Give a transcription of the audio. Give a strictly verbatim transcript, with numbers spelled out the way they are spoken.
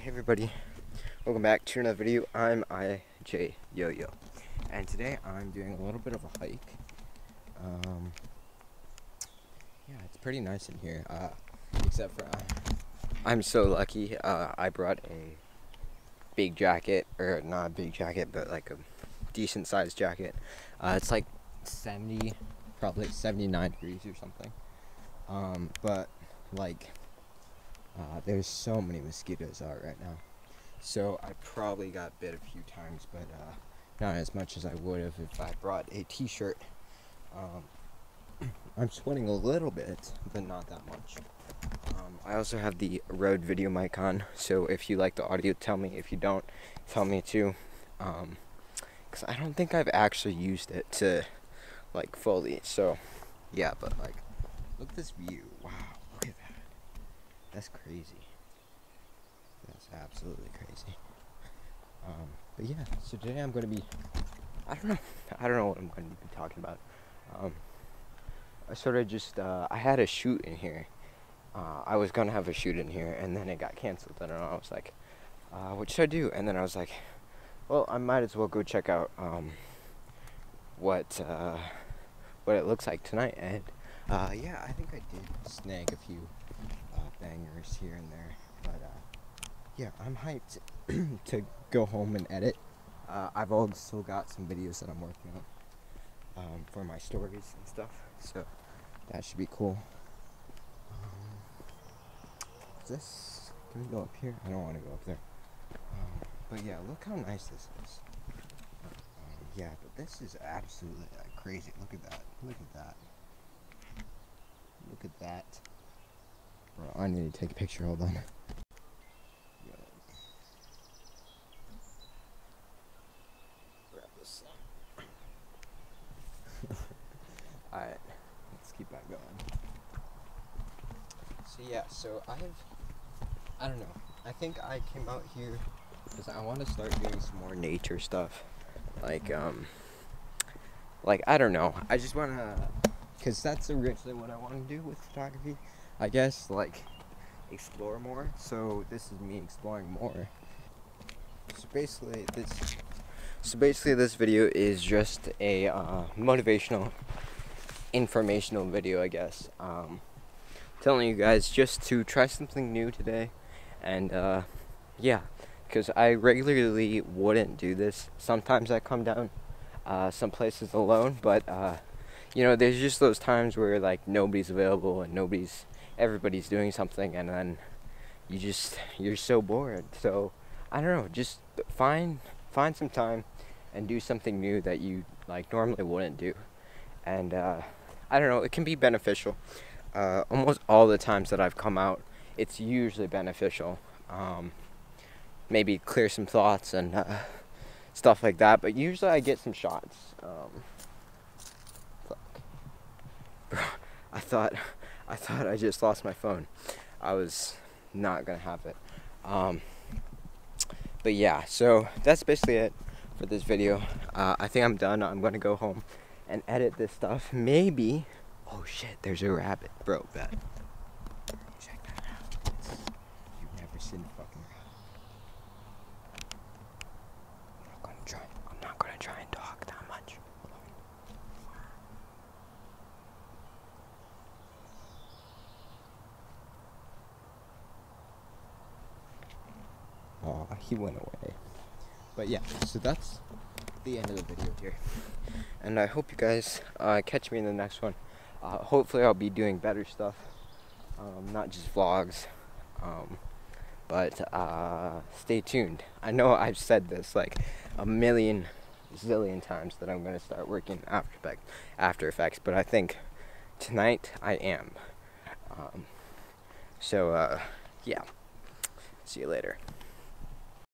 Alright, hey everybody, welcome back to another video. I'm I J Yo Yo, and today I'm doing a little bit of a hike. Um, yeah, it's pretty nice in here, uh, except for uh, I'm so lucky. Uh, I brought a big jacket, or not a big jacket, but like a decent sized jacket. Uh, it's like seventy, probably seventy-nine degrees or something. Um, but like. Uh, there's so many mosquitoes out right now, so I probably got bit a few times, but uh, not as much as I would have if I brought a t-shirt. Um, I'm sweating a little bit, but not that much. Um, I also have the Rode video mic on, so if you like the audio, tell me. If you don't, tell me too, um, because I don't think I've actually used it to, like, fully, so, yeah, but, like, look at this view. Wow. That's crazy. That's absolutely crazy. Um, but yeah, so today I'm going to be, I don't know, I don't know what I'm going to be talking about. Um, I sort of just, uh, I had a shoot in here. Uh, I was going to have a shoot in here, and then it got canceled. And I was like, uh, what should I do? And then I was like, well, I might as well go check out um, what, uh, what it looks like tonight. And uh, yeah, I think I did snag a few bangers here and there, but uh, yeah, I'm hyped to go home and edit. Uh, I've also got some videos that I'm working on um, for my stories and stuff, so that should be cool. Um, this can we go up here? I don't want to go up there. Um, but yeah, look how nice this is. Um, yeah, but this is absolutely uh, crazy. Look at that. Look at that. Look at that. I need to take a picture, hold on. Grab this. Alright, let's keep that going. So yeah, so I've, I don't know, I think I came out here because I want to start doing some more nature stuff. Like, um, like, I don't know, I just want to, because that's originally what I want to do with photography. I guess, like, explore more. So this is me exploring more. So basically this so basically this video is just a uh, motivational, informational video, I guess. Um, telling you guys just to try something new today. And uh, yeah, because I regularly wouldn't do this. Sometimes I come down uh, some places alone, but uh, you know, there's just those times where, like, nobody's available and nobody's everybody's doing something, and then you just you're so bored. So I don't know, just find find some time and do something new that you, like, normally wouldn't do. And uh, I don't know, it can be beneficial. Uh, almost all the times that I've come out, it's usually beneficial. Um, maybe clear some thoughts and uh, stuff like that, but usually I get some shots. Um, fuck. Bro, I thought I thought I just lost my phone. I was not gonna have it. Um, but yeah, so that's basically it for this video. Uh, I think I'm done. I'm gonna go home and edit this stuff. Maybe, oh shit, there's a rabbit. Bro, bet. Check that out. It's, you've never seen a fucking rabbit. I'm not gonna try, I'm not gonna try and talk that much. Oh, he went away. But yeah, so that's the end of the video here. And I hope you guys uh, catch me in the next one. Uh, hopefully I'll be doing better stuff. Um, not just vlogs. Um, but uh, stay tuned. I know I've said this like a million zillion times that I'm going to start working After Effects, After Effects. But I think tonight I am. Um, so uh, yeah. See you later.